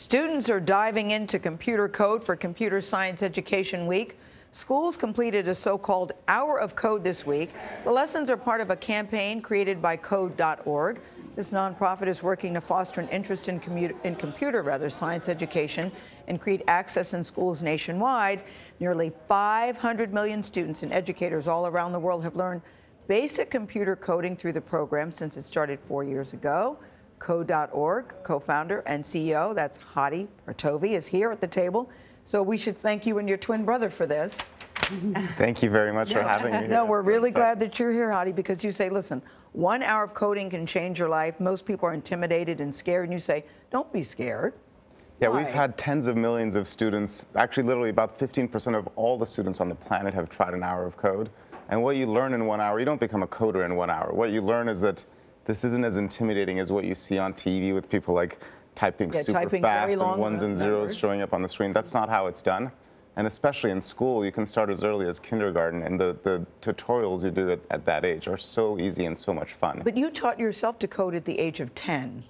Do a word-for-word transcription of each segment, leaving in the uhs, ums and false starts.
Students are diving into computer code for Computer Science Education Week. Schools completed a so-called Hour of Code this week. The lessons are part of a campaign created by Code dot org. This nonprofit is working to foster an interest in, in computer rather, science education and create access in schools nationwide. Nearly five hundred million students and educators all around the world have learned basic computer coding through the program since it started four years ago. Code dot org co-founder and C E O, that's Hadi Partovi, is here at the table. So we should thank you and your twin brother for this. Thank you very much for having me. No, we're really glad that you're here, Hadi, because you say, listen, one hour of coding can change your life. Most people are intimidated and scared, and you say, don't be scared. Yeah, why? We've had tens of millions of students, actually literally about fifteen percent of all the students on the planet have tried an hour of code. And what you learn in one hour, you don't become a coder in one hour. What you learn is that this isn't as intimidating as what you see on T V with people like typing yeah, super typing fast and ones and zeros numbers showing up on the screen. That's not how it's done. And especially in school, you can start as early as kindergarten, and the, the tutorials you do at, at that age are so easy and so much fun. But you taught yourself to code at the age of ten.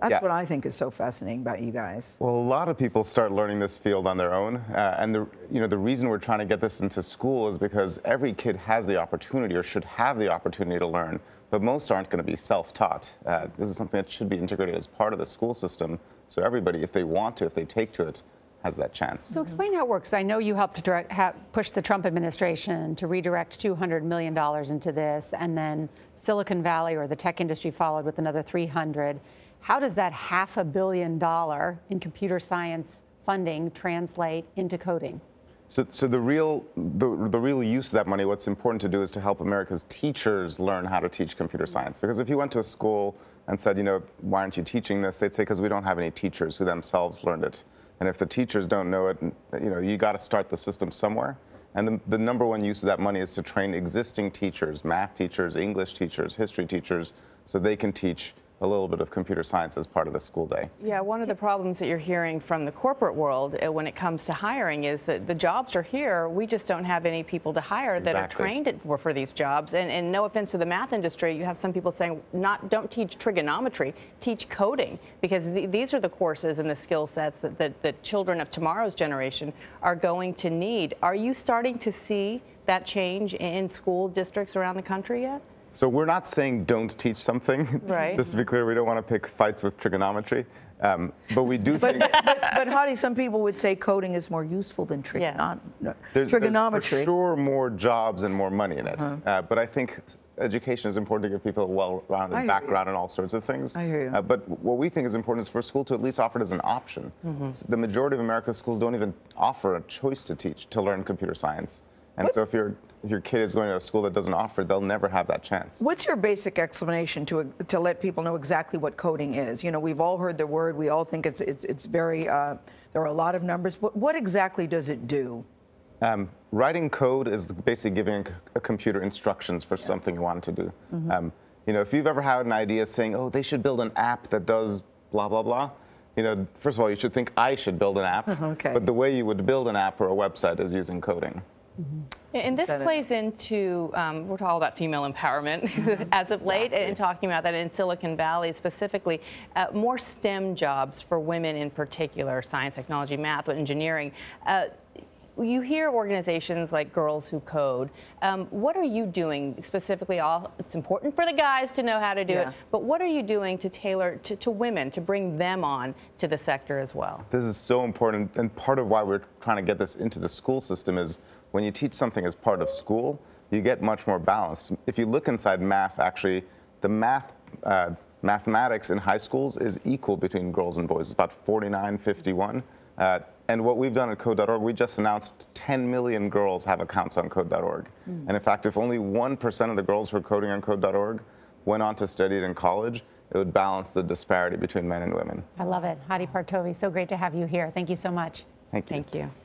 That's yeah. what I think is so fascinating about you guys. Well, a lot of people start learning this field on their own, uh, and the, you know, the reason we're trying to get this into school is because every kid has the opportunity or should have the opportunity to learn, but most aren't going to be self-taught. Uh, this is something that should be integrated as part of the school system, so everybody, if they want to, if they take to it, has that chance. So explain how it works. I know you helped direct, ha push the Trump administration to redirect two hundred million dollars into this, and then Silicon Valley or the tech industry followed with another three hundred. How does that half a billion dollar in computer science funding translate into coding? So, so the real, the, the real use of that money, what's important to do is to help America's teachers learn how to teach computer science. Because if you went to a school and said, you know, why aren't you teaching this? They'd say, because we don't have any teachers who themselves learned it. And if the teachers don't know it, you know, you got to start the system somewhere. And the, the number one use of that money is to train existing teachers, math teachers, English teachers, history teachers, so they can teach a little bit of computer science as part of the school day. Yeah, one of the problems that you're hearing from the corporate world when it comes to hiring is that the jobs are here, we just don't have any people to hire exactly. that are trained for these jobs. And, and no offense to the math industry, you have some people saying, not, don't teach trigonometry, teach coding, because th these are the courses and the skill sets that the, the children of tomorrow's generation are going to need. Are you starting to see that change in school districts around the country yet? So we're not saying don't teach something. Right. Just to be clear, we don't want to pick fights with trigonometry. Um, but we do think... but, but, but Hadi, some people would say coding is more useful than trigonom yeah. no. there's, trigonometry. There's for sure more jobs and more money in it. Uh-huh. uh, but I think education is important to give people a well-rounded background and all sorts of things. I hear you. Uh, but what we think is important is for school to at least offer it as an option. Mm-hmm. So the majority of America's schools don't even offer a choice to teach, to learn computer science. And what? so if you're... If your kid is going to a school that doesn't offer, they'll never have that chance. What's your basic explanation to to let people know exactly what coding is? You know, we've all heard the word. We all think it's it's it's very. Uh, there are a lot of numbers. What what exactly does it do? Um, writing code is basically giving a computer instructions for yeah. something you want it to do. Mm-hmm. um, you know, if you've ever had an idea saying, "Oh, they should build an app that does blah blah blah." You know, first of all, you should think I should build an app. Okay. But the way you would build an app or a website is using coding. Mm-hmm. And this plays into, um, we're talking about female empowerment mm-hmm. as of exactly. late, and talking about that in Silicon Valley specifically, uh, more STEM jobs for women in particular, science, technology, math, engineering. Uh, you hear organizations like Girls Who Code. Um, what are you doing specifically? All, it's important for the guys to know how to do yeah. it, but what are you doing to tailor to, to women, to bring them on to the sector as well? This is so important, and part of why we're trying to get this into the school system is when you teach something as part of school, you get much more balanced. If you look inside math, actually, the math, uh, mathematics in high schools is equal between girls and boys. It's about forty-nine, fifty-one. Uh, And what we've done at Code dot org, we just announced ten million girls have accounts on Code dot org. Mm. And in fact, if only one percent of the girls who are coding on Code dot org went on to study it in college, it would balance the disparity between men and women. I love it. Hadi Partovi, so great to have you here. Thank you so much. Thank you. Thank you.